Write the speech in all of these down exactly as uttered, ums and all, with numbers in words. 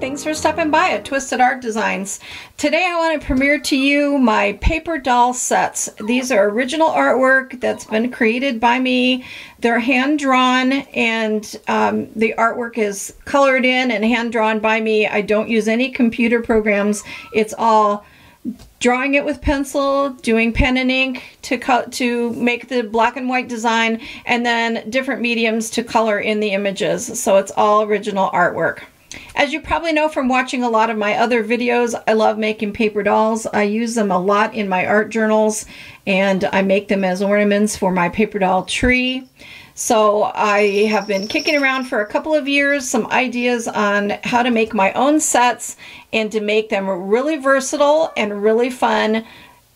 Thanks for stopping by at Twisted Art Designs. Today I want to premiere to you my paper doll sets. These are original artwork that's been created by me. They're hand-drawn, and um, the artwork is colored in and hand-drawn by me. I don't use any computer programs. It's all drawing it with pencil, doing pen and ink to cut to make the black and white design, and then different mediums to color in the images. So it's all original artwork. As you probably know from watching a lot of my other videos, I love making paper dolls. I use them a lot in my art journals, and I make them as ornaments for my paper doll tree. So I have been kicking around for a couple of years some ideas on how to make my own sets and to make them really versatile and really fun.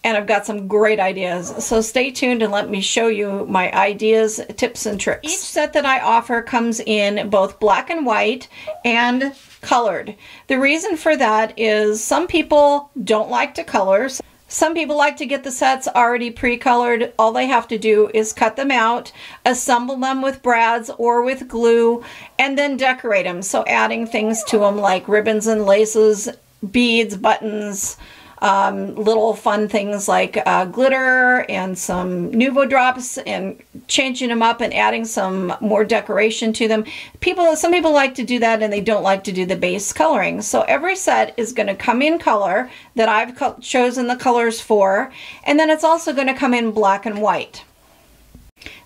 And I've got some great ideas. So stay tuned and let me show you my ideas, tips, and tricks. Each set that I offer comes in both black and white and colored. The reason for that is some people don't like to color. Some people like to get the sets already pre-colored. All they have to do is cut them out, assemble them with brads or with glue, and then decorate them. So adding things to them like ribbons and laces, beads, buttons, Um, little fun things like uh, glitter and some Nouveau drops, and changing them up and adding some more decoration to them. People, some people like to do that, and they don't like to do the base coloring. So every set is going to come in color that I've co- chosen the colors for, and then it's also going to come in black and white.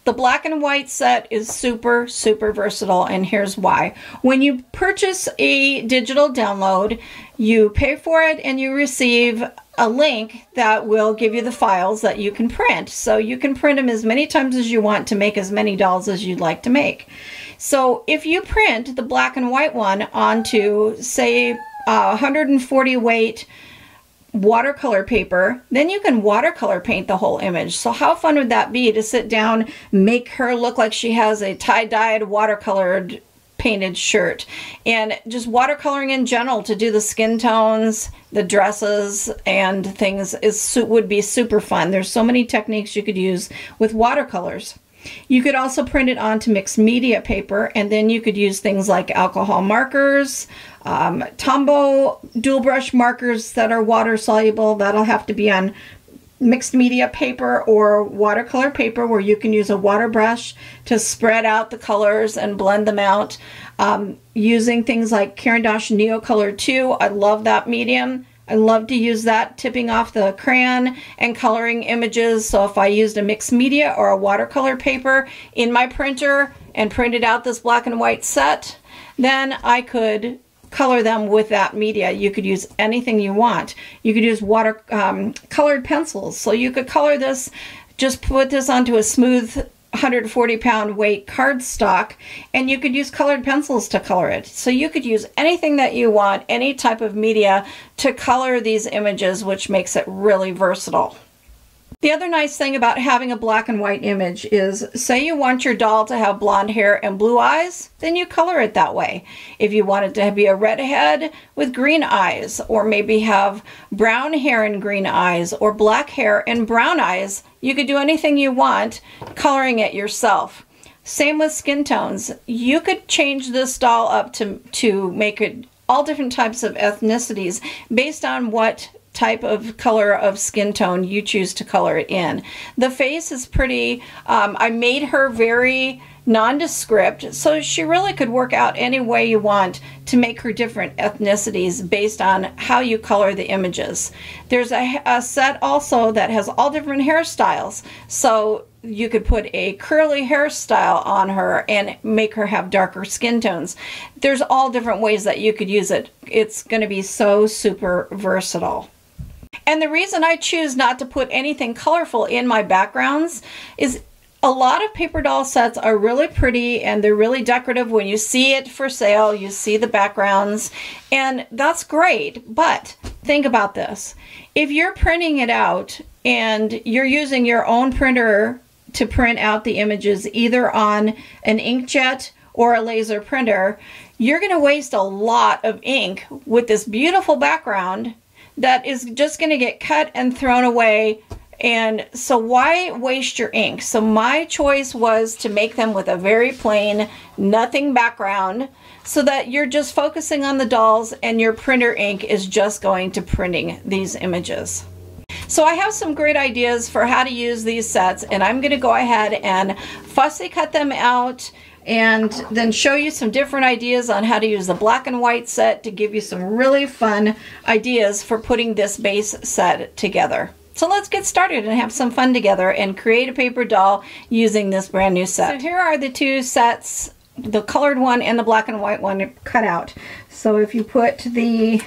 The black and white set is super, super versatile, and here's why. When you purchase a digital download, you pay for it and you receive a link that will give you the files that you can print. So you can print them as many times as you want to make as many dolls as you'd like to make. So if you print the black and white one onto, say, uh, one hundred forty weight watercolor paper, then you can watercolor paint the whole image. So how fun would that be to sit down, make her look like she has a tie-dyed watercolored painted shirt, and just watercoloring in general to do the skin tones, the dresses, and things is would be super fun. There's so many techniques you could use with watercolors. You could also print it onto mixed media paper, and then you could use things like alcohol markers, um, Tombow dual brush markers that are water soluble. That'll have to be on mixed media paper or watercolor paper, where you can use a water brush to spread out the colors and blend them out. Um, using things like Caran d'Ache Neo Color two, I love that medium. I love to use that, tipping off the crayon and coloring images. So if I used a mixed media or a watercolor paper in my printer and printed out this black and white set, then I could color them with that media. You could use anything you want. You could use water um, colored pencils. So you could color this, just put this onto a smooth one hundred forty pound weight cardstock, and you could use colored pencils to color it. So you could use anything that you want, any type of media, to color these images, which makes it really versatile. The other nice thing about having a black and white image is, say you want your doll to have blonde hair and blue eyes, then you color it that way. If you want it to be a redhead with green eyes, or maybe have brown hair and green eyes, or black hair and brown eyes, you could do anything you want coloring it yourself. Same with skin tones. You could change this doll up to, to make it all different types of ethnicities based on what type of color of skin tone you choose to color it in. The face is pretty, um, I made her very nondescript, so she really could work out any way you want to make her different ethnicities based on how you color the images. There's a, a set also that has all different hairstyles, so you could put a curly hairstyle on her and make her have darker skin tones. There's all different ways that you could use it. It's going to be so super versatile. And the reason I choose not to put anything colorful in my backgrounds is a lot of paper doll sets are really pretty, and they're really decorative. When you see it for sale, you see the backgrounds, and that's great. But think about this. If you're printing it out and you're using your own printer to print out the images, either on an inkjet or a laser printer, you're going to waste a lot of ink with this beautiful background that is just going to get cut and thrown away. And so why waste your ink? So my choice was to make them with a very plain, nothing background, so that you're just focusing on the dolls and your printer ink is just going to printing these images. So I have some great ideas for how to use these sets, and I'm going to go ahead and fussy cut them out and then show you some different ideas on how to use the black and white set to give you some really fun ideas for putting this base set together. So let's get started and have some fun together and create a paper doll using this brand new set. So here are the two sets, the colored one and the black and white one cut out. So if you put the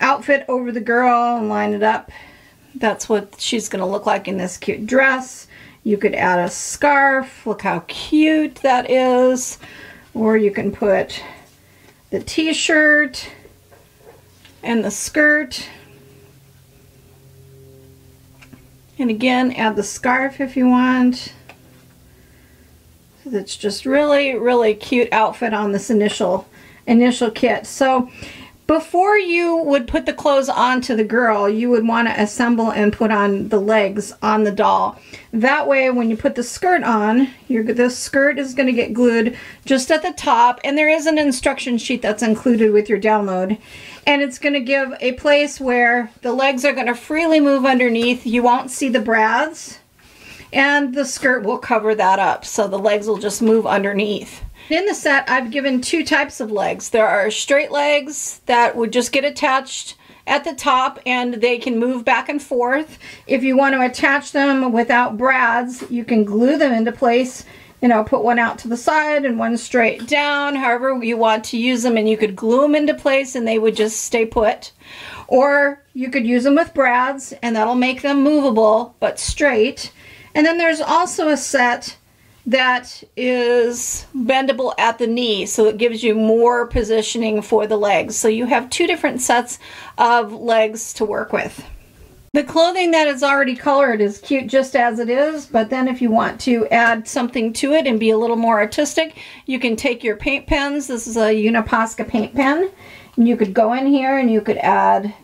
outfit over the girl and line it up, that's what she's going to look like in this cute dress. You could add a scarf, look how cute that is. Or you can put the t-shirt and the skirt. And again, add the scarf if you want. So that's just really, really cute outfit on this initial, initial kit. So before you would put the clothes onto the girl, you would want to assemble and put on the legs on the doll. That way, when you put the skirt on, your, the skirt is going to get glued just at the top. And there is an instruction sheet that's included with your download. And it's going to give a place where the legs are going to freely move underneath. You won't see the brads, and the skirt will cover that up, so the legs will just move underneath. In the set, I've given two types of legs. There are straight legs that would just get attached at the top, and they can move back and forth. If you want to attach them without brads, you can glue them into place. You know, put one out to the side and one straight down, however you want to use them, and you could glue them into place and they would just stay put. Or you could use them with brads, and that'll make them movable but straight. And then there's also a set that is bendable at the knee, so it gives you more positioning for the legs. So you have two different sets of legs to work with. The clothing that is already colored is cute just as it is, but then if you want to add something to it and be a little more artistic, you can take your paint pens. This is a Uniposca paint pen, and you could go in here and you could add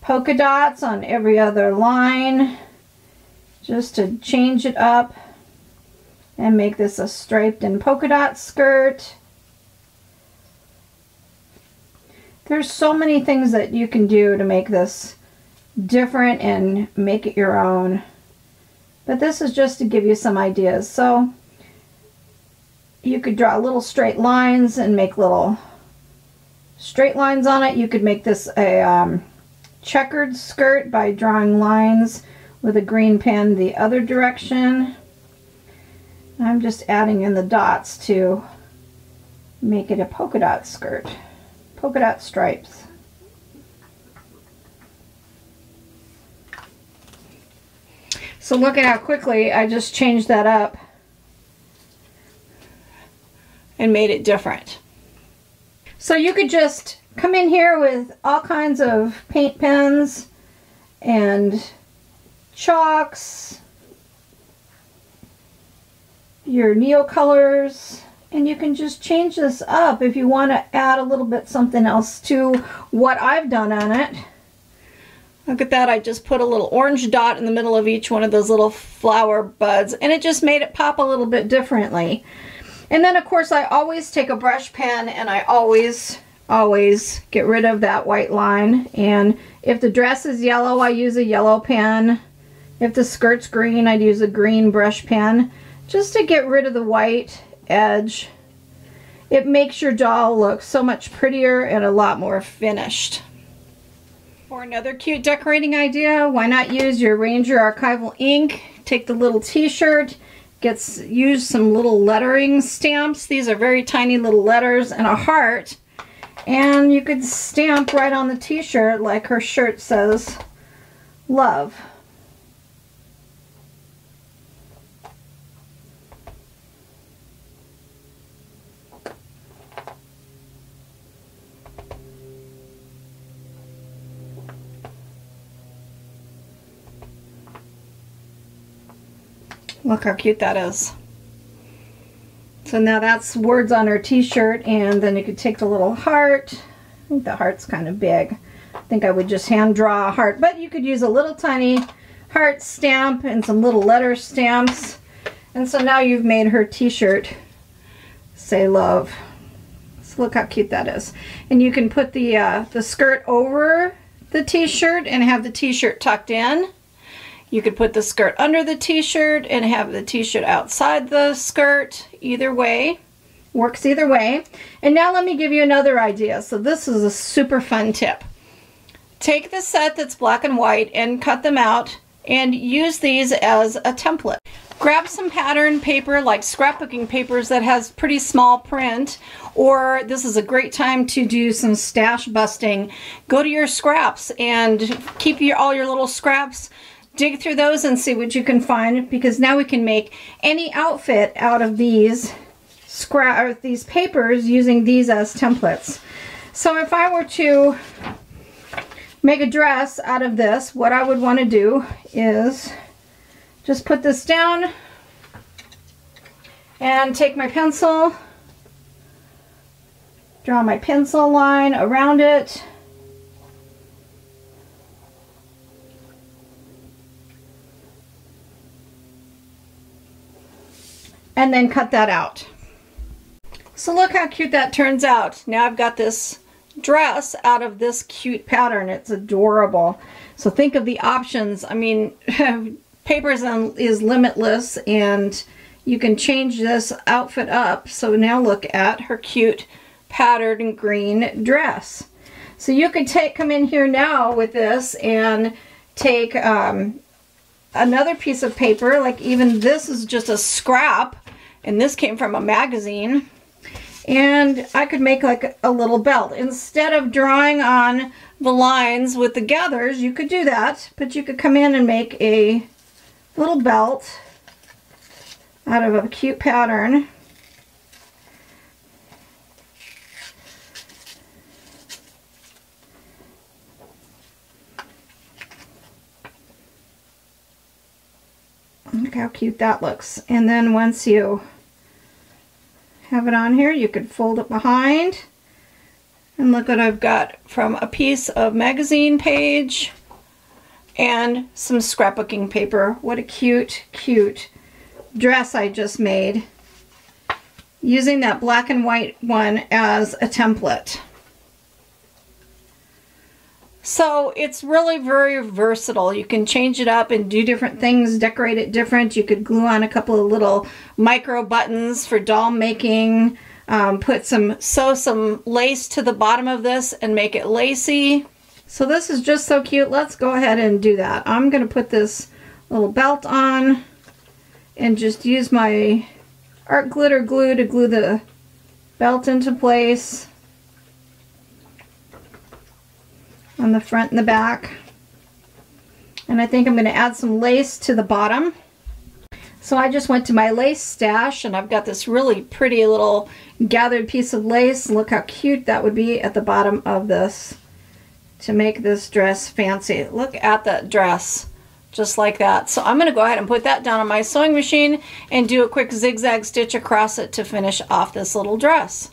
polka dots on every other line just to change it up and make this a striped and polka dot skirt. There's so many things that you can do to make this different and make it your own, but this is just to give you some ideas. So you could draw little straight lines and make little straight lines on it. You could make this a um, checkered skirt by drawing lines with a green pen the other direction. I'm just adding in the dots to make it a polka dot skirt, polka dot stripes. So look at how quickly I just changed that up and made it different. So you could just come in here with all kinds of paint pens and chalks, your Neo colors, and you can just change this up if you want to add a little bit something else to what I've done on it. Look at that, I just put a little orange dot in the middle of each one of those little flower buds, and it just made it pop a little bit differently. And then of course I always take a brush pen and I always, always get rid of that white line. And if the dress is yellow, I use a yellow pen. If the skirt's green, I'd use a green brush pen just to get rid of the white edge. It makes your doll look so much prettier and a lot more finished. For another cute decorating idea, why not use your Ranger Archival Ink? Take the little t-shirt, gets use some little lettering stamps. These are very tiny little letters and a heart. And you could stamp right on the t-shirt, like her shirt says, love. Look how cute that is. So now that's words on her t-shirt, and then you could take the little heart. I think the heart's kind of big. I think I would just hand draw a heart, but you could use a little tiny heart stamp and some little letter stamps. And so now you've made her t-shirt say love. So look how cute that is. And you can put the, uh, the skirt over the t-shirt and have the t-shirt tucked in. You could put the skirt under the t-shirt and have the t-shirt outside the skirt. Either way, works either way. And now let me give you another idea. So this is a super fun tip. Take the set that's black and white and cut them out and use these as a template. Grab some pattern paper like scrapbooking papers that has pretty small print, or this is a great time to do some stash busting. Go to your scraps and keep your, all your little scraps. Dig through those and see what you can find, because now we can make any outfit out of these scrap or these papers using these as templates. So if I were to make a dress out of this, what I would want to do is just put this down and take my pencil, draw my pencil line around it, and then cut that out. So look how cute that turns out. Now I've got this dress out of this cute pattern. It's adorable. So think of the options. I mean, paper is limitless, and you can change this outfit up. So now look at her cute patterned green dress. So you could take, come in here now with this and take um, another piece of paper, like even this is just a scrap, and this came from a magazine, and I could make like a little belt. Instead of drawing on the lines with the gathers, you could do that, but you could come in and make a little belt out of a cute pattern. Look how cute that looks. And then once you have it on here, you could fold it behind. And look what I've got from a piece of magazine page and some scrapbooking paper. What a cute, cute dress I just made using that black and white one as a template. So it's really very versatile. You can change it up and do different things, decorate it different. You could glue on a couple of little micro buttons for doll making. Um, put some, sew some lace to the bottom of this and make it lacy. So this is just so cute. Let's go ahead and do that. I'm going to put this little belt on and just use my art glitter glue to glue the belt into place. On the front and the back. And I think I'm going to add some lace to the bottom. So I just went to my lace stash, and I've got this really pretty little gathered piece of lace. Look how cute that would be at the bottom of this to make this dress fancy. Look at that dress, just like that. So I'm going to go ahead and put that down on my sewing machine and do a quick zigzag stitch across it to finish off this little dress.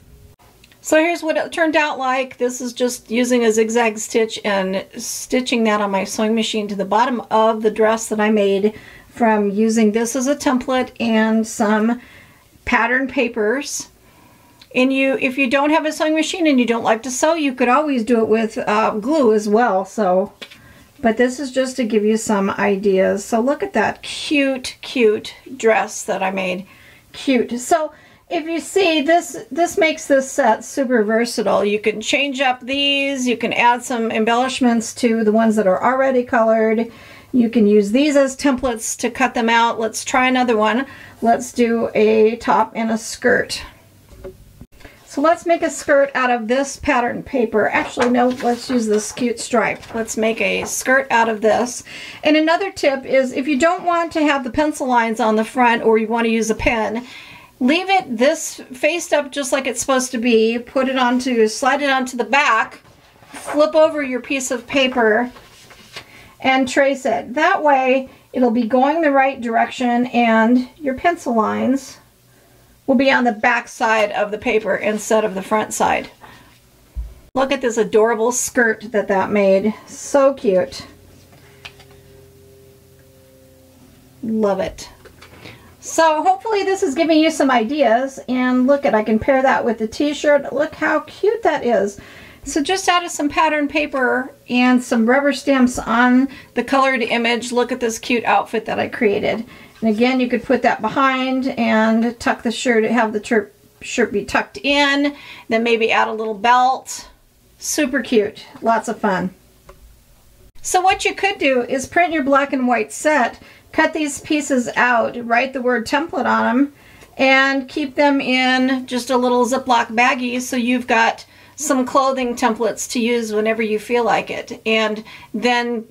So here's what it turned out like. This is just using a zigzag stitch and stitching that on my sewing machine to the bottom of the dress that I made from using this as a template and some pattern papers. And you, if you don't have a sewing machine and you don't like to sew, you could always do it with uh, glue as well. So, but this is just to give you some ideas. So look at that cute, cute dress that I made. Cute. So. If you see, this this makes this set super versatile. You can change up these, you can add some embellishments to the ones that are already colored. You can use these as templates to cut them out. Let's try another one. Let's do a top and a skirt. So let's make a skirt out of this pattern paper. Actually, no, let's use this cute stripe. Let's make a skirt out of this. And another tip is, if you don't want to have the pencil lines on the front, or you want to use a pen, leave it this faced up just like it's supposed to be. Put it onto, slide it onto the back, flip over your piece of paper, and trace it. That way, it'll be going the right direction, and your pencil lines will be on the back side of the paper instead of the front side. Look at this adorable skirt that that made. So cute. Love it. So hopefully this is giving you some ideas, and look at, I can pair that with the t-shirt. Look how cute that is. So just out of some pattern paper and some rubber stamps on the colored image, look at this cute outfit that I created. And again, you could put that behind and tuck the shirt, have the shirt be tucked in, then maybe add a little belt. Super cute, lots of fun. So what you could do is print your black and white set, cut these pieces out, write the word template on them, and keep them in just a little Ziploc baggie so you've got some clothing templates to use whenever you feel like it. And then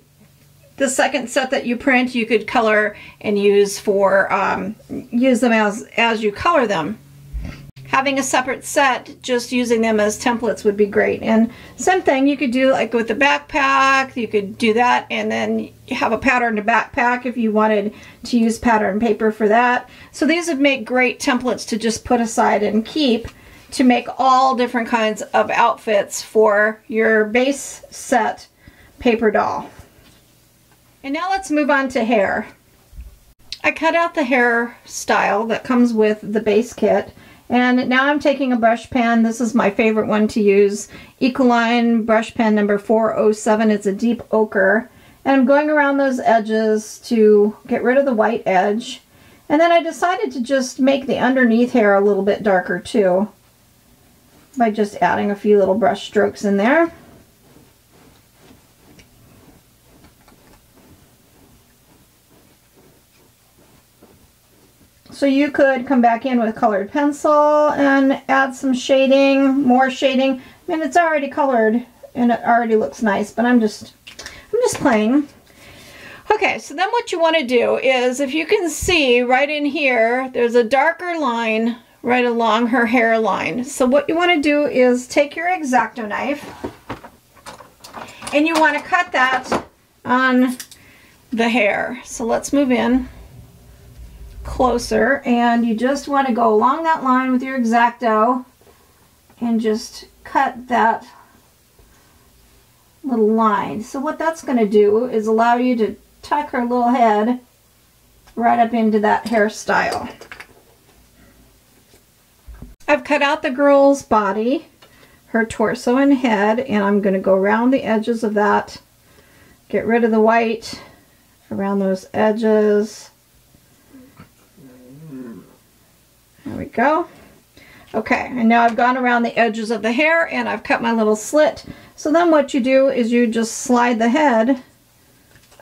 the second set that you print, you could color and use for um, use them as, as you color them. Having a separate set, just using them as templates would be great. And same thing you could do like with the backpack, you could do that and then have a pattern to backpack if you wanted to use pattern paper for that. So these would make great templates to just put aside and keep to make all different kinds of outfits for your base set paper doll. And now let's move on to hair. I cut out the hair style that comes with the base kit. And now I'm taking a brush pen. This is my favorite one to use, Ecoline brush pen number four oh seven. It's a deep ochre. And I'm going around those edges to get rid of the white edge. And then I decided to just make the underneath hair a little bit darker too, by just adding a few little brush strokes in there. So you could come back in with colored pencil and add some shading, more shading. I mean, it's already colored and it already looks nice, but I'm just, I'm just playing. Okay, so then what you want to do is, if you can see right in here, there's a darker line right along her hairline. So what you want to do is take your X-Acto knife and you want to cut that on the hair. So let's move in closer, and you just want to go along that line with your X-Acto and just cut that little line. So what that's going to do is allow you to tuck her little head right up into that hairstyle. I've cut out the girl's body, her torso and head, and I'm going to go around the edges of that, get rid of the white around those edges. There we go. Okay, and now I've gone around the edges of the hair and I've cut my little slit. So then what you do is you just slide the head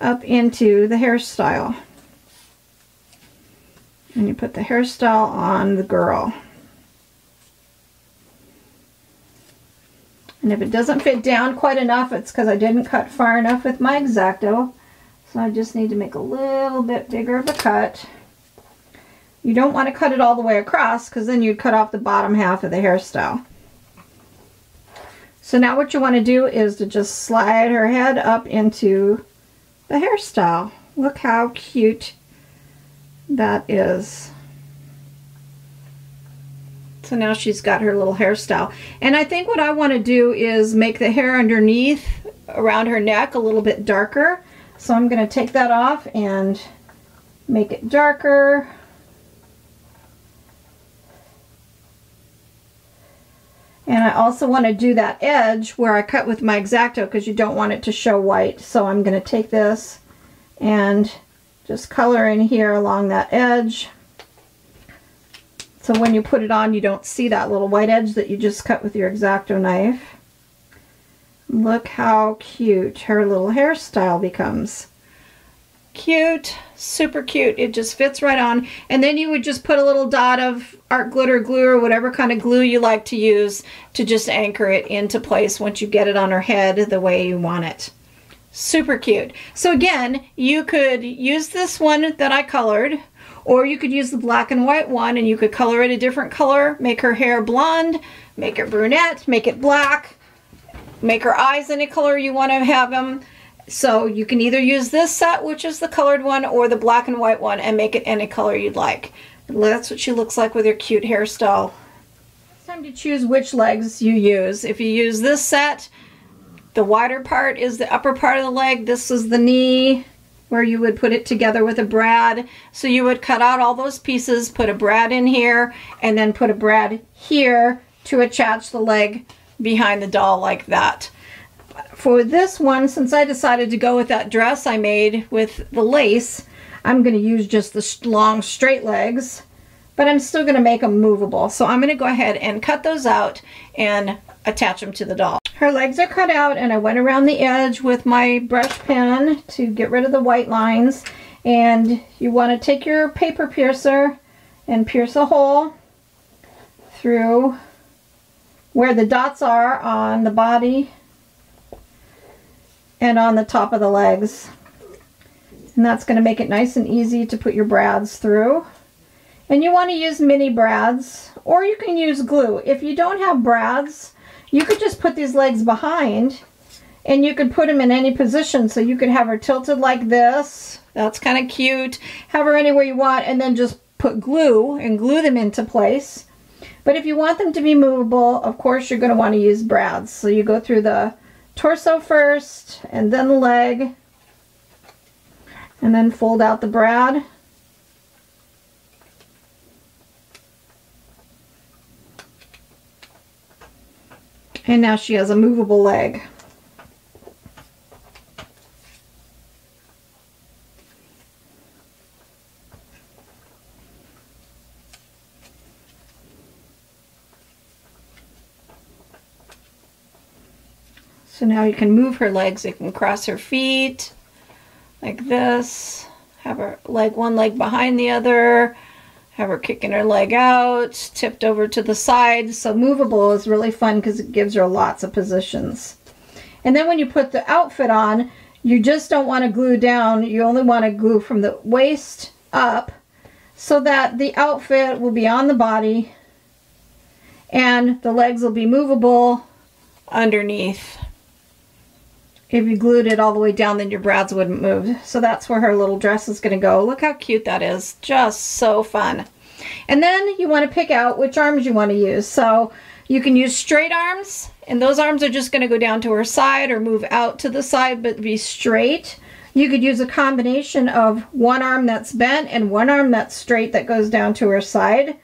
up into the hairstyle. And you put the hairstyle on the girl. And if it doesn't fit down quite enough, it's because I didn't cut far enough with my X-Acto. So I just need to make a little bit bigger of a cut. You don't want to cut it all the way across, because then you'd cut off the bottom half of the hairstyle. So now what you want to do is to just slide her head up into the hairstyle. Look how cute that is. So now she's got her little hairstyle. And I think what I want to do is make the hair underneath around her neck a little bit darker. So I'm going to take that off and make it darker. And I also want to do that edge where I cut with my X-Acto, because you don't want it to show white. So I'm going to take this and just color in here along that edge. So when you put it on, you don't see that little white edge that you just cut with your X-Acto knife. Look how cute her little hairstyle becomes. Cute, super cute. It just fits right on. And then you would just put a little dot of art glitter glue or whatever kind of glue you like to use to just anchor it into place once you get it on her head the way you want it. Super cute. So again, you could use this one that I colored, or you could use the black and white one and you could color it a different color, make her hair blonde, make it brunette, make it black, make her eyes any color you want to have them. So you can either use this set, which is the colored one, or the black and white one, and make it any color you'd like. That's what she looks like with her cute hairstyle. It's time to choose which legs you use. If you use this set, the wider part is the upper part of the leg. This is the knee. where you would put it together with a brad. So you would cut out all those pieces, put a brad in here, and then put a brad here to attach the leg behind the doll like that. For this one, since I decided to go with that dress I made with the lace, I'm going to use just the long straight legs, but I'm still going to make them movable. So I'm going to go ahead and cut those out and attach them to the doll. Her legs are cut out, and I went around the edge with my brush pen to get rid of the white lines. And you want to take your paper piercer and pierce a hole through where the dots are on the body and on the top of the legs. And that's going to make it nice and easy to put your brads through. And you want to use mini brads, or you can use glue. If you don't have brads, you could just put these legs behind, and you could put them in any position. So you could have her tilted like this. That's kind of cute. Have her anywhere you want, and then just put glue and glue them into place. But if you want them to be movable, of course, you're going to want to use brads. So you go through the torso first, and then the leg, and then fold out the brad. And now she has a movable leg. So now you can move her legs. You can cross her feet like this. Have her leg, one leg behind the other. Have her kicking her leg out, tipped over to the side. So movable is really fun because it gives her lots of positions. And then when you put the outfit on, you just don't want to glue down. You only want to glue from the waist up so that the outfit will be on the body and the legs will be movable underneath. If you glued it all the way down, then your brads wouldn't move. So that's where her little dress is going to go. Look how cute that is. Just so fun. And then you want to pick out which arms you want to use. So you can use straight arms, and those arms are just going to go down to her side or move out to the side, but be straight. You could use a combination of one arm that's bent and one arm that's straight that goes down to her side.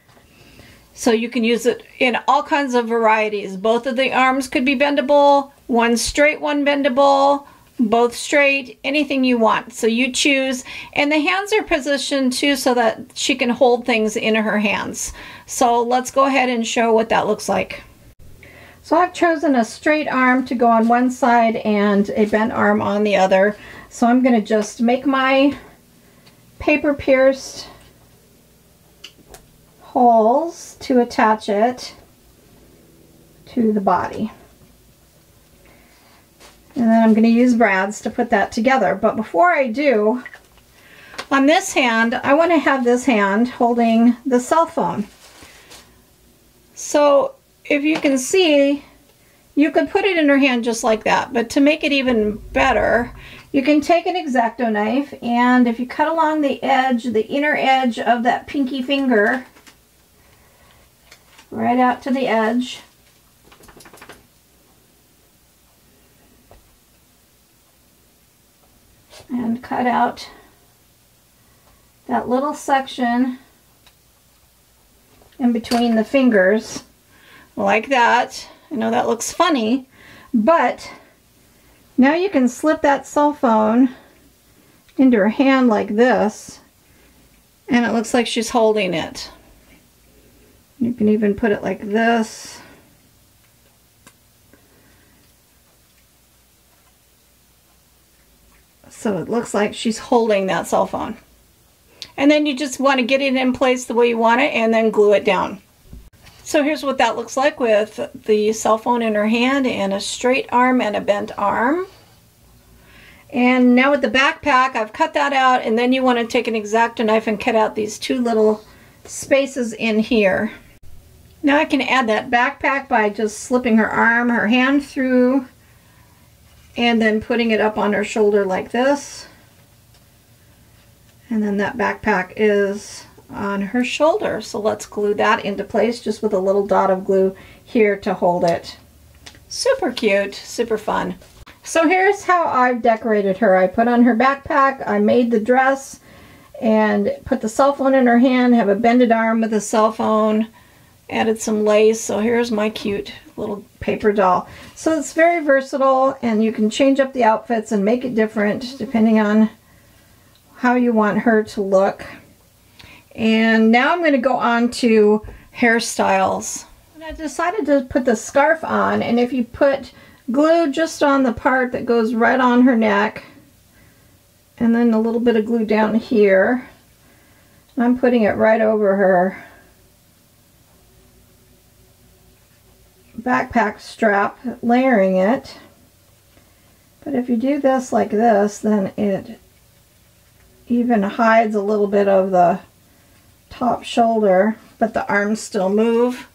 So you can use it in all kinds of varieties. Both of the arms could be bendable, one straight, one bendable, both straight, anything you want. So you choose. And the hands are positioned too so that she can hold things in her hands. So let's go ahead and show what that looks like. So I've chosen a straight arm to go on one side and a bent arm on the other. So I'm going to just make my paper pierced holes to attach it to the body. And then I'm going to use brads to put that together. But before I do, on this hand, I want to have this hand holding the cell phone. So if you can see, you could put it in her hand just like that. But to make it even better, you can take an X-Acto knife, and if you cut along the edge, the inner edge of that pinky finger, right out to the edge, and cut out that little section in between the fingers like that. I know that looks funny, but now you can slip that cell phone into her hand like this, and it looks like she's holding it. You can even put it like this. So it looks like she's holding that cell phone. And then you just want to get it in place the way you want it and then glue it down. So here's what that looks like with the cell phone in her hand and a straight arm and a bent arm. And now with the backpack, I've cut that out, and then you want to take an X-Acto knife and cut out these two little spaces in here. Now I can add that backpack by just slipping her arm, her hand through, and then putting it up on her shoulder like this. And then that backpack is on her shoulder. So let's glue that into place just with a little dot of glue here to hold it. Super cute, super fun. So here's how I've decorated her. I put on her backpack, I made the dress, and put the cell phone in her hand, have a bended arm with a cell phone, added some lace. So here's my cute little paper doll. So it's very versatile, and you can change up the outfits and make it different depending on how you want her to look. And now I'm going to go on to hairstyles. And I decided to put the scarf on, and if you put glue just on the part that goes right on her neck, and then a little bit of glue down here, and I'm putting it right over her backpack strap, layering it. But if you do this like this, then it even hides a little bit of the top shoulder, but the arms still move.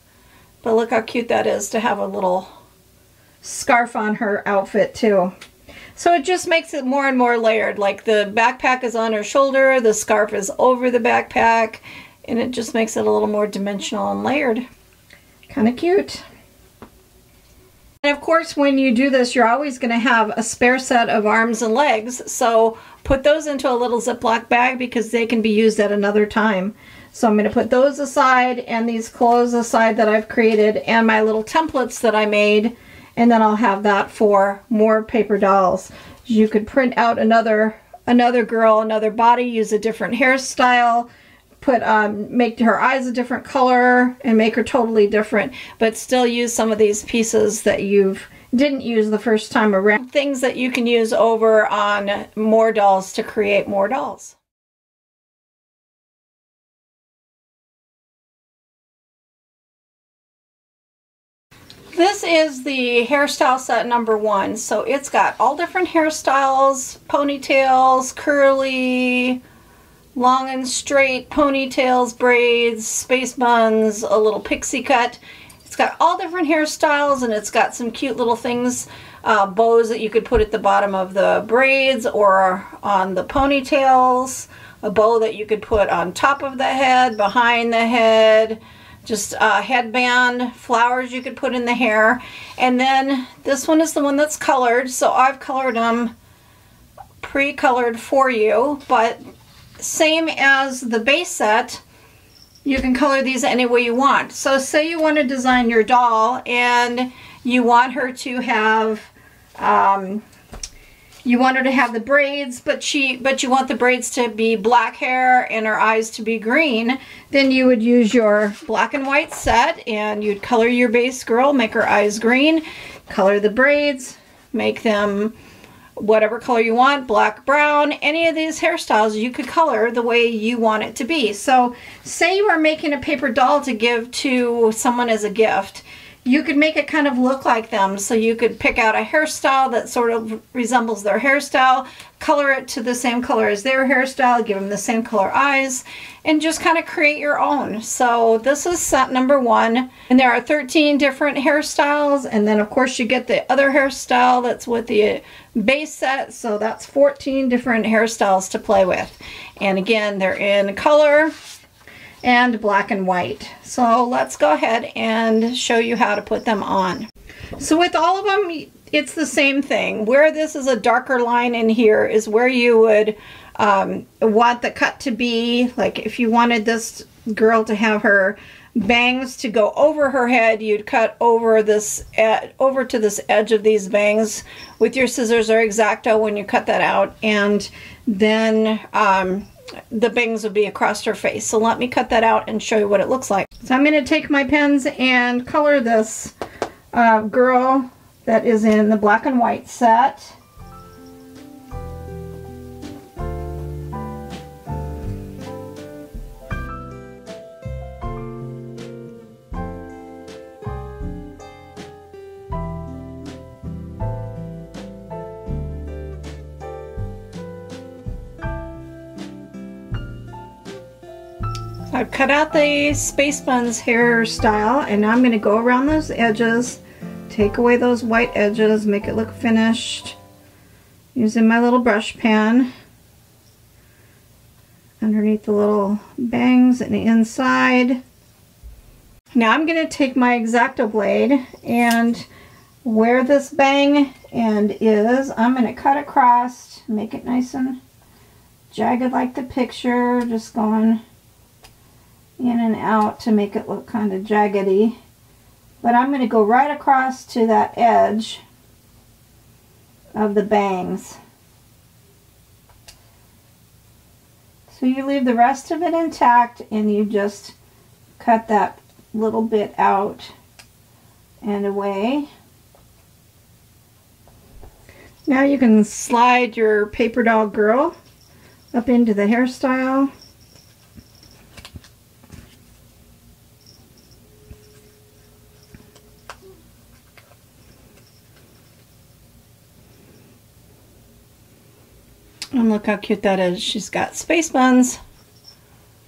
But look how cute that is to have a little scarf on her outfit too. So it just makes it more and more layered. Like the backpack is on her shoulder, the scarf is over the backpack, and it just makes it a little more dimensional and layered. Kind of cute. And of course, when you do this, you're always going to have a spare set of arms and legs, so put those into a little Ziploc bag because they can be used at another time. So I'm going to put those aside and these clothes aside that I've created and my little templates that I made, and then I'll have that for more paper dolls. You could print out another another girl, another body, use a different hairstyle, put um, make her eyes a different color and make her totally different, but still use some of these pieces that you've didn't use the first time around. Things that you can use over on more dolls to create more dolls. This is the hairstyle set number one. So it's got all different hairstyles, ponytails, curly, long and straight ponytails, braids, space buns, a little pixie cut. It's got all different hairstyles, and it's got some cute little things, uh, bows that you could put at the bottom of the braids or on the ponytails, a bow that you could put on top of the head, behind the head, just a headband, flowers you could put in the hair. And then this one is the one that's colored, so I've colored them pre-colored for you, but same as the base set, you can color these any way you want. So say you want to design your doll and you want her to have um, you want her to have the braids, but she, but you want the braids to be black hair and her eyes to be green, then you would use your black and white set and you'd color your base girl, make her eyes green, color the braids, make them whatever color you want, black, brown, any of these hairstyles you could color the way you want it to be. So say you are making a paper doll to give to someone as a gift, you could make it kind of look like them. So you could pick out a hairstyle that sort of resembles their hairstyle, color it to the same color as their hairstyle, give them the same color eyes, and just kind of create your own. So this is set number one, and there are thirteen different hairstyles, and then of course you get the other hairstyle that's with the base set, so that's fourteen different hairstyles to play with. And again, they're in color and black and white. So let's go ahead and show you how to put them on. So with all of them, it's the same thing. Where this is a darker line in here is where you would um, want the cut to be. Like if you wanted this girl to have her bangs to go over her head, you'd cut over this ed- over to this edge of these bangs with your scissors or X-Acto when you cut that out, and then um, the bangs would be across her face. So let me cut that out and show you what it looks like. So I'm going to take my pens and color this uh, girl that is in the black and white set. I've cut out the space buns hairstyle, and now I'm going to go around those edges, take away those white edges, make it look finished, using my little brush pen underneath the little bangs and the inside. Now I'm going to take my X-Acto blade, and where this bang and is I'm going to cut across, make it nice and jagged like the picture, just going in and out to make it look kind of jaggedy. But I'm going to go right across to that edge of the bangs. So you leave the rest of it intact and you just cut that little bit out and away. Now you can slide your paper doll girl up into the hairstyle. And look how cute that is. She's got space buns.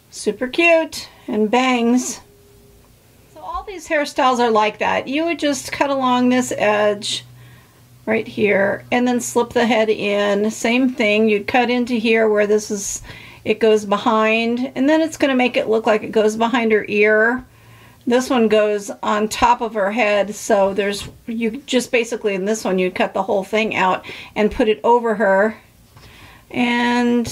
Super cute. And bangs. So all these hairstyles are like that. You would just cut along this edge right here and then slip the head in. Same thing. You'd cut into here where this is, it goes behind. And then it's going to make it look like it goes behind her ear. This one goes on top of her head, so there's, you just basically in this one you'd cut the whole thing out and put it over her. And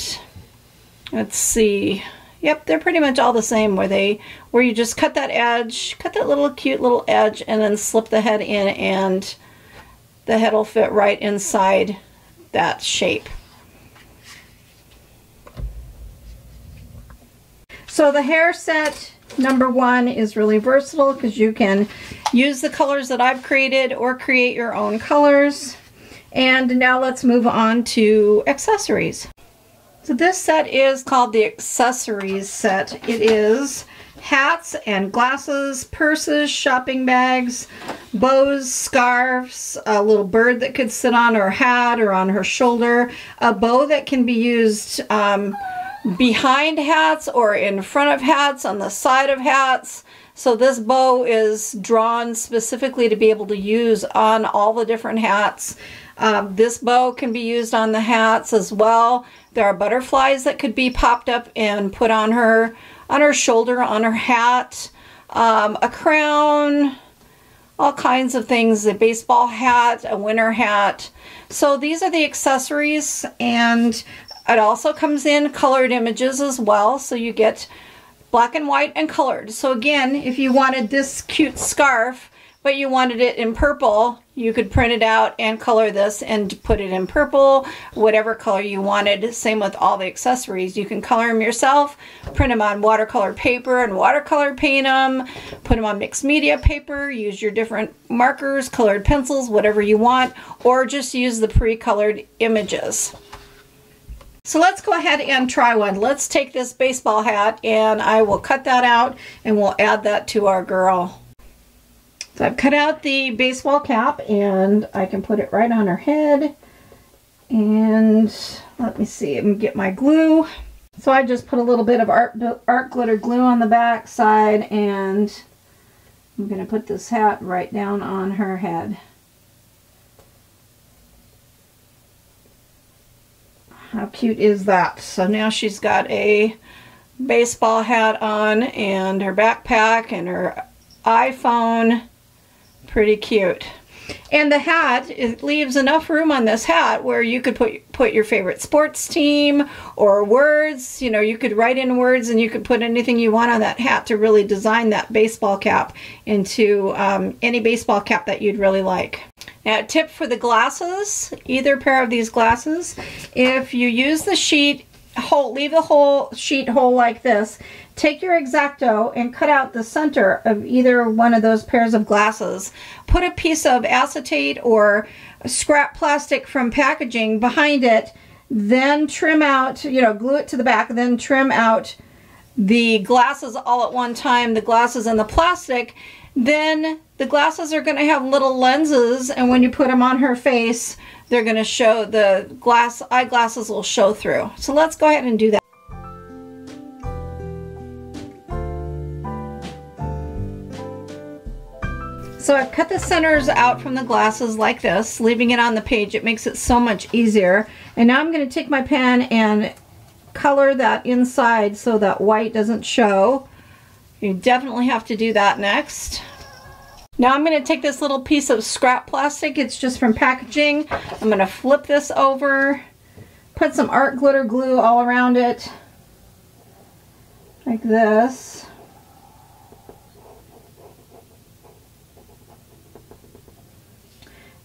let's see, yep, they're pretty much all the same, where they where you just cut that edge, cut that little cute little edge, and then slip the head in and the head will fit right inside that shape. So the hair set number one is really versatile because you can use the colors that I've created or create your own colors. And now let's move on to accessories. So this set is called the accessories set. It is hats and glasses, purses, shopping bags, bows, scarves, a little bird that could sit on her hat or on her shoulder, a bow that can be used um, behind hats or in front of hats, on the side of hats. So this bow is drawn specifically to be able to use on all the different hats. Um, this bow can be used on the hats as well. There are butterflies that could be popped up and put on her, on her shoulder, on her hat, um, a crown, all kinds of things, a baseball hat, a winter hat. So these are the accessories, and it also comes in colored images as well, so you get black and white and colored. So again, if you wanted this cute scarf, but you wanted it in purple, you could print it out and color this and put it in purple, whatever color you wanted. Same with all the accessories. You can color them yourself, print them on watercolor paper and watercolor paint them, put them on mixed media paper, use your different markers, colored pencils, whatever you want, or just use the pre-colored images. So let's go ahead and try one. Let's take this baseball hat and I will cut that out and we'll add that to our girl. So I've cut out the baseball cap and I can put it right on her head. And let me see, and get my glue. So I just put a little bit of art, art glitter glue on the back side, and I'm going to put this hat right down on her head. How cute is that? So now she's got a baseball hat on and her backpack and her iPhone. Pretty cute. And the hat, it leaves enough room on this hat where you could put put your favorite sports team or words. You know, you could write in words and you could put anything you want on that hat to really design that baseball cap into um, any baseball cap that you'd really like. Now, a tip for the glasses, either pair of these glasses, if you use the sheet hole, leave the whole sheet hole like this. Take your X-Acto and cut out the center of either one of those pairs of glasses. Put a piece of acetate or scrap plastic from packaging behind it, then trim out, you know, glue it to the back, then trim out the glasses all at one time, the glasses and the plastic. Then the glasses are going to have little lenses, and when you put them on her face, they're going to show, the glass eyeglasses will show through. So let's go ahead and do that. So I've cut the centers out from the glasses like this, leaving it on the page. It makes it so much easier. And now I'm going to take my pen and color that inside so that white doesn't show. You definitely have to do that next. Now I'm going to take this little piece of scrap plastic, it's just from packaging, I'm going to flip this over, put some art glitter glue all around it, like this.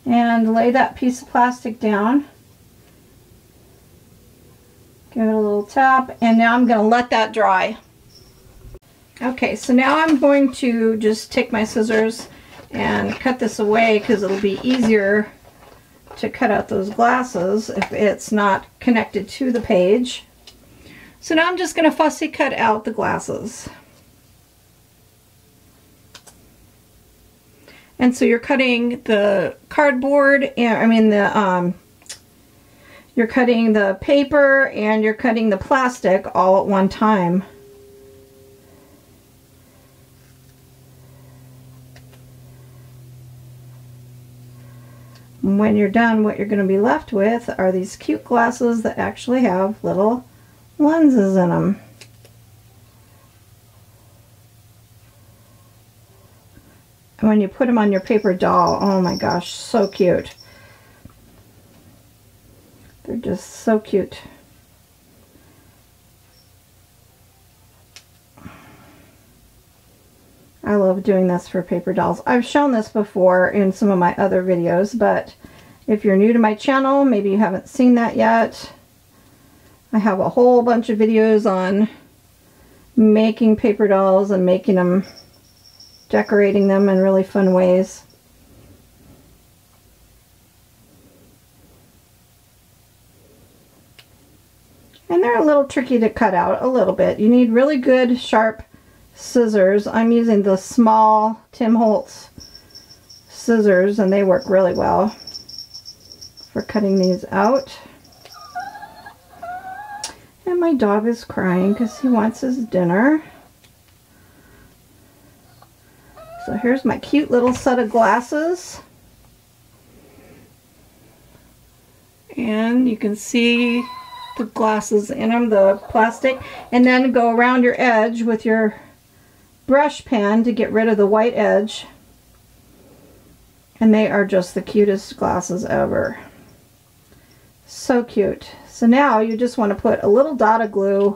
And lay that piece of plastic down. Give it a little tap, and now I'm going to let that dry. Okay, so now I'm going to just take my scissors and cut this away because it'll be easier to cut out those glasses if it's not connected to the page. So now I'm just going to fussy cut out the glasses. And so you're cutting the cardboard, and I mean the, um, you're cutting the paper and you're cutting the plastic all at one time. When you're done, what you're going to be left with are these cute glasses that actually have little lenses in them. And when you put them on your paper doll, oh my gosh, so cute. They're just so cute. I love doing this for paper dolls. I've shown this before in some of my other videos, but if you're new to my channel, maybe you haven't seen that yet. I have a whole bunch of videos on making paper dolls and making them, decorating them in really fun ways. And they're a little tricky to cut out a little bit. You need really good, sharp scissors. I'm using the small Tim Holtz scissors and they work really well for cutting these out. And my dog is crying because he wants his dinner. So here's my cute little set of glasses. And you can see the glasses in them, the plastic. And then go around your edge with your brush pen to get rid of the white edge, and they are just the cutest glasses ever. So cute. So now you just want to put a little dot of glue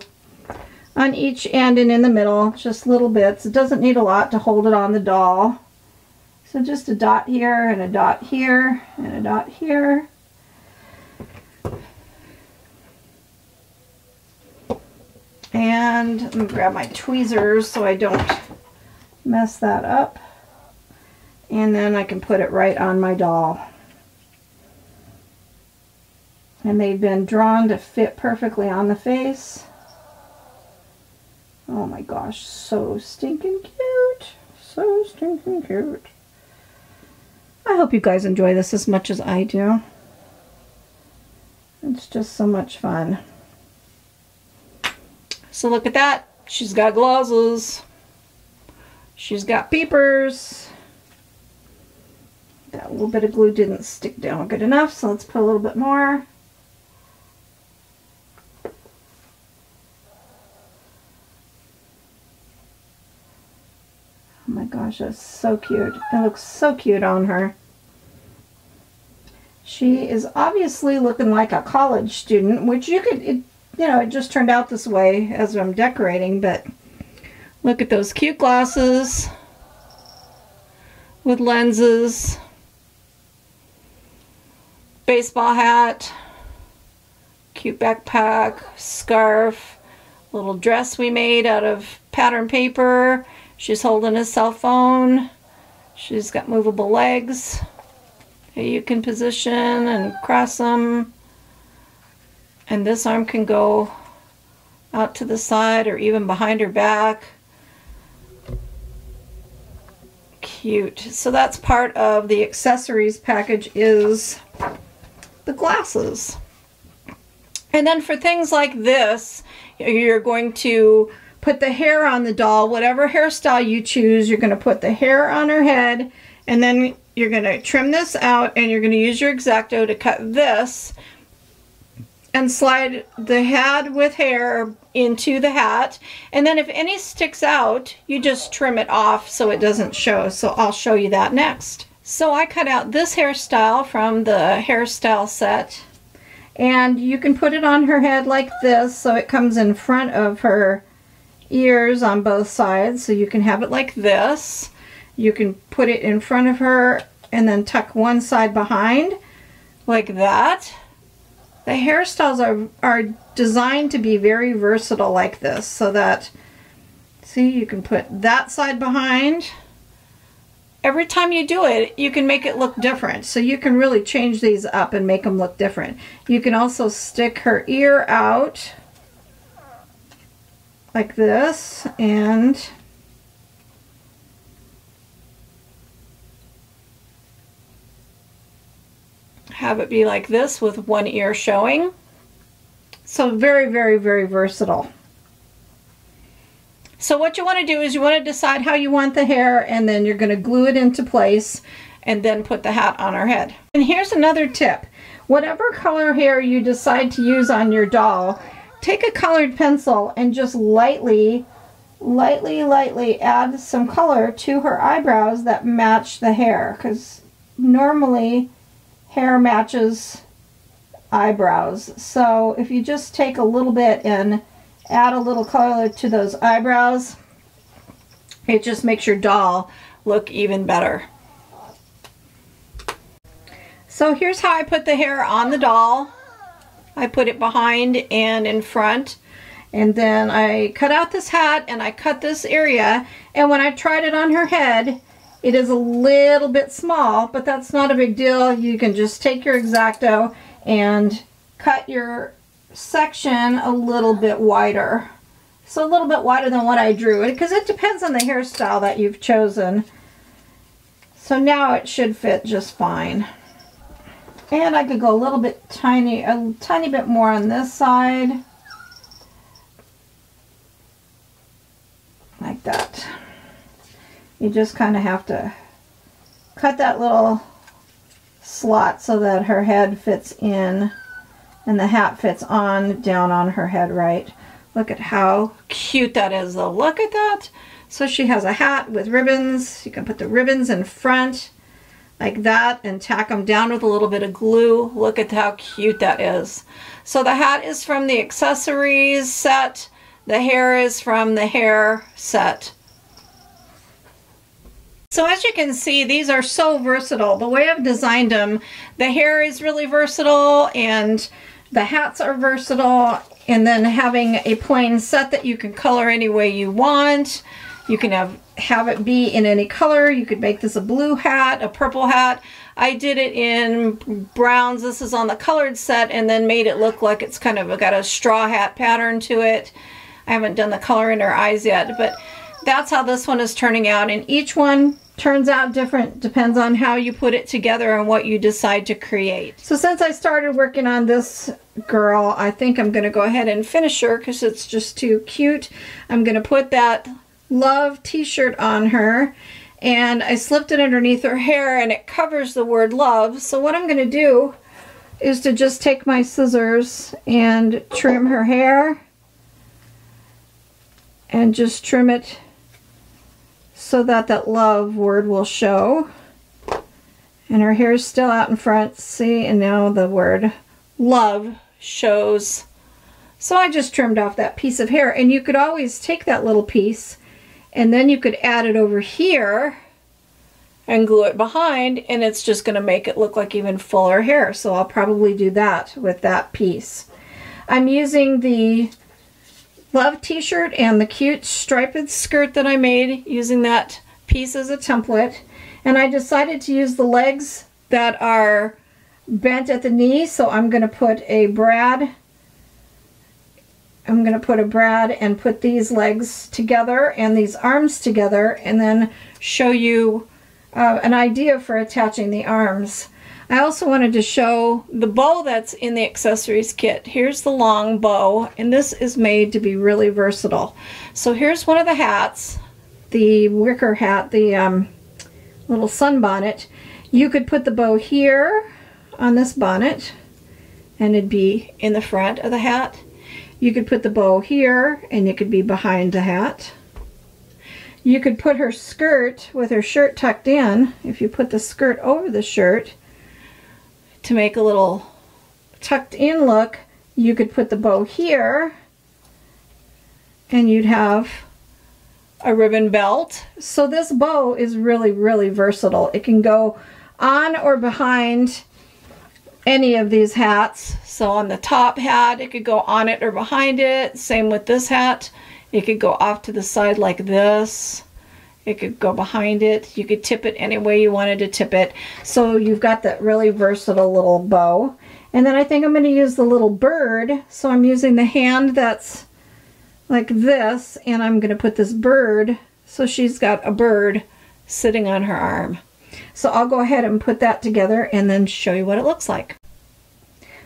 on each end and in the middle, just little bits. It doesn't need a lot to hold it on the doll. So just a dot here and a dot here and a dot here. And let me grab my tweezers so I don't mess that up. And then I can put it right on my doll. And they've been drawn to fit perfectly on the face. Oh my gosh, so stinking cute. So stinking cute. I hope you guys enjoy this as much as I do. It's just so much fun. So look at that, she's got glosses, she's got peepers. That little bit of glue didn't stick down good enough, so let's put a little bit more. Oh my gosh, that's so cute. It looks so cute on her. She is obviously looking like a college student, which you could... It, You know, it just turned out this way as I'm decorating, but look at those cute glasses with lenses, baseball hat, cute backpack, scarf, little dress we made out of pattern paper. She's holding a cell phone. She's got movable legs that you can position and cross them. And this arm can go out to the side or even behind her back. Cute. So that's part of the accessories package is the glasses. And then for things like this, you're going to put the hair on the doll. Whatever hairstyle you choose, you're going to put the hair on her head, and then you're going to trim this out and you're going to use your X-Acto to cut this. and slide the head with hair into the hat, and then if any sticks out, you just trim it off so it doesn't show. So I'll show you that next. So I cut out this hairstyle from the hairstyle set, and you can put it on her head like this, so it comes in front of her ears on both sides, so you can have it like this. You can put it in front of her and then tuck one side behind like that. The hairstyles are, are designed to be very versatile like this, so that, see, you can put that side behind. Every time you do it, you can make it look different, so you can really change these up and make them look different. You can also stick her ear out like this, and have it be like this with one ear showing. So very, very, very versatile. So what you want to do is you want to decide how you want the hair, and then you're going to glue it into place and then put the hat on her head. And here's another tip. Whatever color hair you decide to use on your doll, take a colored pencil and just lightly, lightly, lightly add some color to her eyebrows that match the hair, because normally hair matches eyebrows. So if you just take a little bit and add a little color to those eyebrows, it just makes your doll look even better. So here's how I put the hair on the doll. I put it behind and in front, and then I cut out this hat and I cut this area, and when I tried it on her head, it is a little bit small, but that's not a big deal. You can just take your X-Acto and cut your section a little bit wider. So a little bit wider than what I drew, because it depends on the hairstyle that you've chosen. So now it should fit just fine. And I could go a little bit tiny, a tiny bit more on this side. Like that. You just kind of have to cut that little slot so that her head fits in and the hat fits on down on her head, right? Look at how cute that is though. Look at that. So she has a hat with ribbons. You can put the ribbons in front like that and tack them down with a little bit of glue. Look at how cute that is. So the hat is from the accessories set. The hair is from the hair set. So as you can see, these are so versatile. The way I've designed them, the hair is really versatile and the hats are versatile, and then having a plain set that you can color any way you want. You can have, have it be in any color. You could make this a blue hat, a purple hat. I did it in browns. This is on the colored set, and then made it look like it's kind of got a straw hat pattern to it. I haven't done the color in her eyes yet, but that's how this one is turning out, and each one turns out different. Depends on how you put it together and what you decide to create. So since I started working on this girl, I think I'm going to go ahead and finish her because it's just too cute. I'm going to put that love t-shirt on her, and I slipped it underneath her hair, and it covers the word love. So what I'm going to do is to just take my scissors and trim her hair, and just trim it so that that love word will show. And her hair is still out in front, see, and now the word love shows. So I just trimmed off that piece of hair, and you could always take that little piece and then you could add it over here and glue it behind, and it's just going to make it look like even fuller hair. So I'll probably do that with that piece. I'm using the love t-shirt and the cute striped skirt that I made using that piece as a template, and I decided to use the legs that are bent at the knee, so I'm going to put a brad I'm going to put a brad and put these legs together and these arms together, and then show you uh, an idea for attaching the arms. I also wanted to show the bow that's in the accessories kit. Here's the long bow, and this is made to be really versatile. So here's one of the hats, the wicker hat, the um, little sunbonnet. You could put the bow here on this bonnet, and it'd be in the front of the hat. You could put the bow here and it could be behind the hat. You could put her skirt with her shirt tucked in, if you put the skirt over the shirt to make a little tucked in look, you could put the bow here and you'd have a ribbon belt. So this bow is really, really versatile. It can go on or behind any of these hats. So on the top hat, it could go on it or behind it. Same with this hat. It could go off to the side like this. It could go behind it. You could tip it any way you wanted to tip it. So you've got that really versatile little bow. And then I think I'm going to use the little bird. So I'm using the hand that's like this, and I'm going to put this bird. So she's got a bird sitting on her arm. So I'll go ahead and put that together and then show you what it looks like.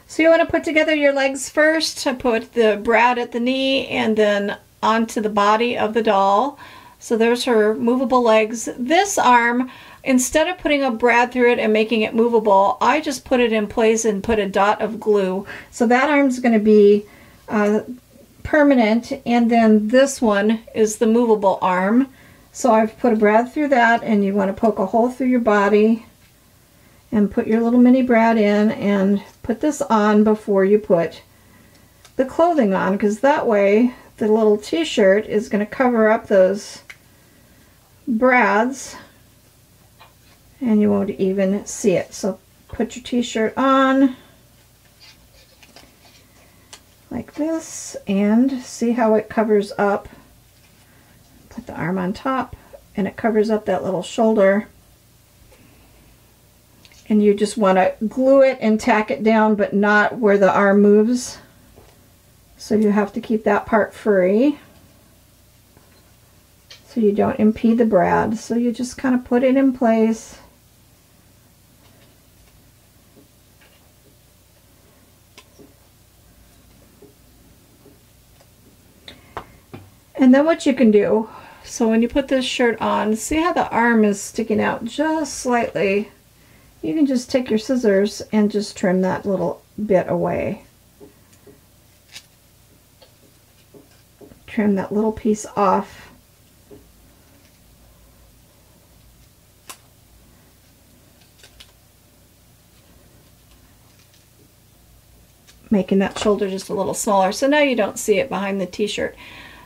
So you want to put together your legs first. I put the brad at the knee and then onto the body of the doll. So there's her movable legs. This arm, instead of putting a brad through it and making it movable, I just put it in place and put a dot of glue. So that arm's going to be uh, permanent, and then this one is the movable arm. So I've put a brad through that, and you want to poke a hole through your body and put your little mini brad in and put this on before you put the clothing on, because that way the little t-shirt is going to cover up those brads and you won't even see it. So put your t-shirt on like this and see how it covers up. Put the arm on top and it covers up that little shoulder, and you just want to glue it and tack it down, but not where the arm moves, so you have to keep that part free so you don't impede the brad. So you just kind of put it in place . And then what you can do, so when you put this shirt on, see how the arm is sticking out just slightly? You can just take your scissors and just trim that little bit away. Trim that little piece off. Making that shoulder just a little smaller, so now you don't see it behind the t-shirt.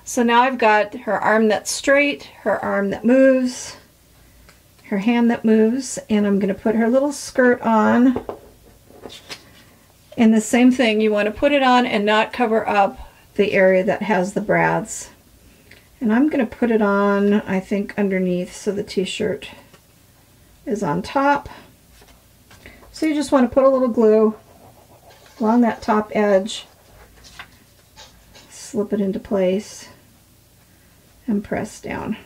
So now I've got her arm that's straight, her arm that moves, her hand that moves, and I'm going to put her little skirt on. And the same thing, you want to put it on and not cover up the area that has the brads. And I'm going to put it on, I think, underneath, so the t-shirt is on top. So you just want to put a little glue along that top edge, slip it into place, and press down.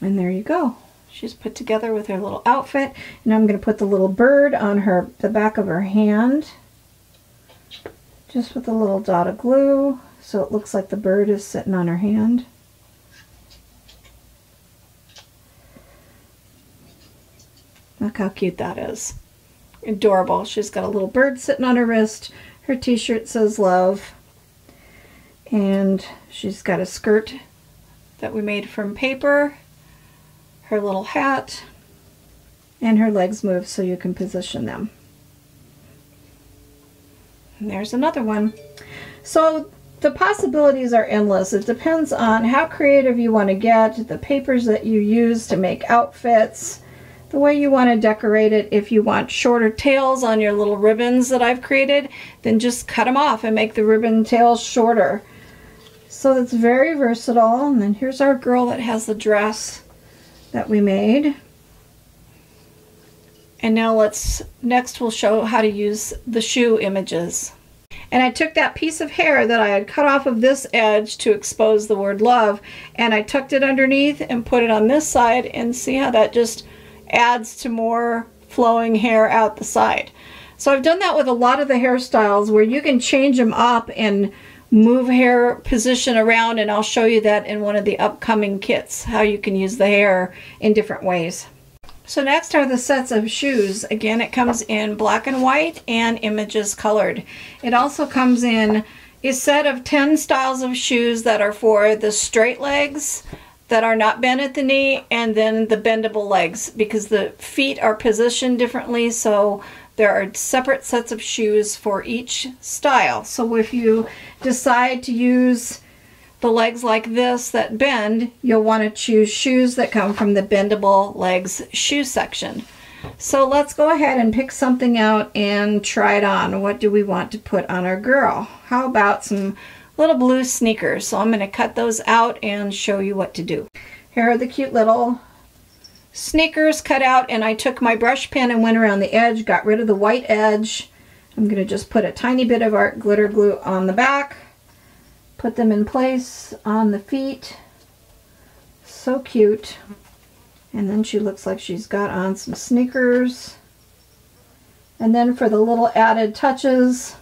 And there you go. She's put together with her little outfit. And I'm going to put the little bird on her the back of her hand, just with a little dot of glue, so it looks like the bird is sitting on her hand. Look how cute that is. Adorable. She's got a little bird sitting on her wrist. Her t-shirt says love. And she's got a skirt that we made from paper, her little hat, and her legs move so you can position them. And there's another one. So the possibilities are endless. It depends on how creative you want to get, the papers that you use to make outfits, the way you want to decorate it. If you want shorter tails on your little ribbons that I've created, then just cut them off and make the ribbon tails shorter. So that's very versatile. And then here's our girl that has the dress that we made. And now let's, next we'll show how to use the shoe images. And I took that piece of hair that I had cut off of this edge to expose the word love, and I tucked it underneath and put it on this side, and see how that just adds to more flowing hair out the side. So I've done that with a lot of the hairstyles where you can change them up and move hair position around, and I'll show you that in one of the upcoming kits, how you can use the hair in different ways. So next are the sets of shoes. Again, it comes in black and white and images colored. It also comes in a set of ten styles of shoes that are for the straight legs that are not bent at the knee, and then the bendable legs, because the feet are positioned differently, so there are separate sets of shoes for each style. So if you decide to use the legs like this that bend, you'll want to choose shoes that come from the bendable legs shoe section. So let's go ahead and pick something out and try it on. What do we want to put on our girl? How about some little blue sneakers? So I'm going to cut those out and show you what to do. Here are the cute little sneakers cut out, and I took my brush pen and went around the edge, got rid of the white edge. I'm going to just put a tiny bit of our glitter glue on the back, put them in place on the feet. So cute. And then she looks like she's got on some sneakers. And then for the little added touches,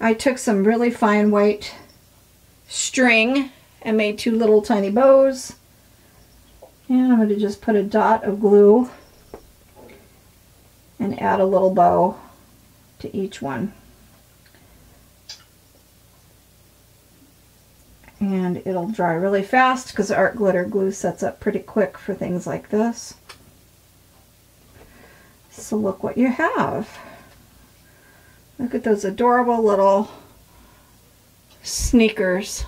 I took some really fine white string and made two little tiny bows. And I'm going to just put a dot of glue and add a little bow to each one. And it'll dry really fast because art glitter glue sets up pretty quick for things like this. So look what you have. Look at those adorable little sneakers.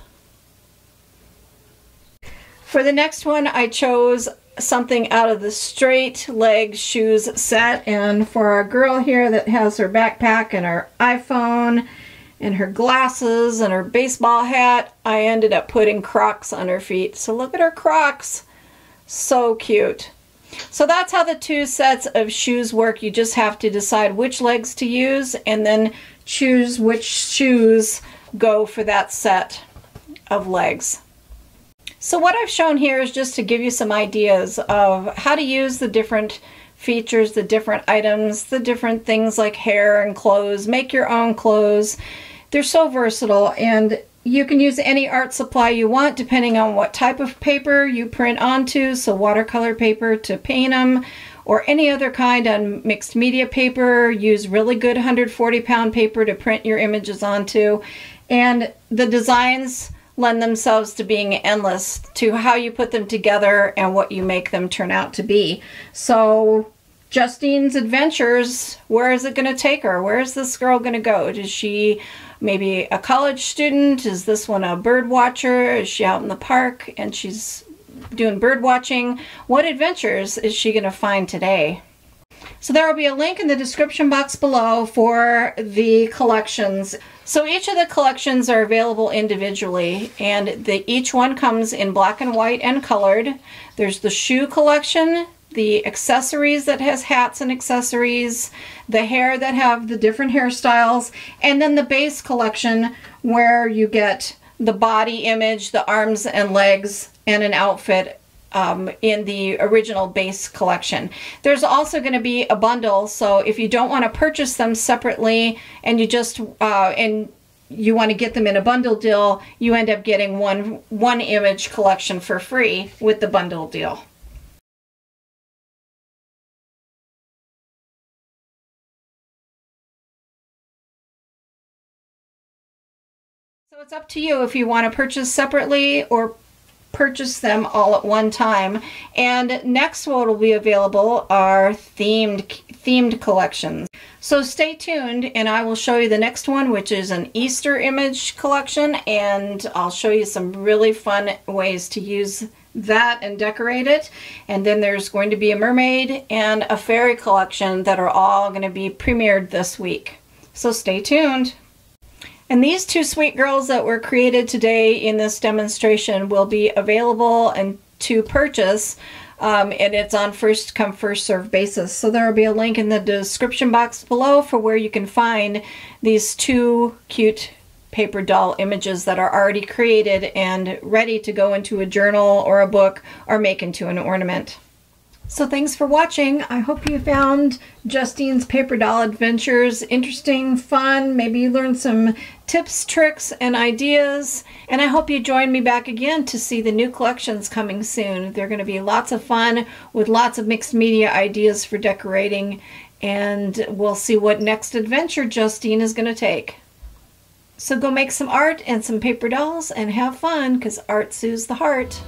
For the next one, I chose something out of the straight leg shoes set, and for our girl here that has her backpack and her iPhone and her glasses and her baseball hat, I ended up putting Crocs on her feet. So look at her Crocs. So cute. So that's how the two sets of shoes work. You just have to decide which legs to use and then choose which shoes go for that set of legs. So what I've shown here is just to give you some ideas of how to use the different features, the different items, the different things like hair and clothes. Make your own clothes. They're so versatile, and you can use any art supply you want depending on what type of paper you print onto, so watercolor paper to paint them, or any other kind on mixed media paper. Use really good one hundred forty pound paper to print your images onto, and the designs lend themselves to being endless, to how you put them together and what you make them turn out to be. So Justine's adventures, where is it going to take her? Where is this girl going to go? Is she maybe a college student? Is this one a bird watcher? Is she out in the park and she's doing bird watching? What adventures is she going to find today? So there will be a link in the description box below for the collections. So each of the collections are available individually, and the, each one comes in black and white and colored. There's the shoe collection, the accessories that has hats and accessories, the hair that have the different hairstyles, and then the base collection where you get the body image, the arms and legs, and an outfit Um, in the original base collection. There's also going to be a bundle, so if you don't want to purchase them separately and you just uh, and you want to get them in a bundle deal, you end up getting one one image collection for free with the bundle deal. So it's up to you if you want to purchase separately or purchase them all at one time. And next, what will be available are themed themed collections. So stay tuned, and I will show you the next one, which is an Easter image collection, and I'll show you some really fun ways to use that and decorate it. And then there's going to be a mermaid and a fairy collection that are all going to be premiered this week. So stay tuned. And these two sweet girls that were created today in this demonstration will be available and to purchase, um, and it's on first come first served basis. So there will be a link in the description box below for where you can find these two cute paper doll images that are already created and ready to go into a journal or a book or make into an ornament. So thanks for watching. I hope you found Justine's Paper Doll Adventures interesting, fun. Maybe you learned some tips, tricks, and ideas. And I hope you join me back again to see the new collections coming soon. They're going to be lots of fun with lots of mixed media ideas for decorating. And we'll see what next adventure Justine is going to take. So go make some art and some paper dolls and have fun, because art soothes the heart.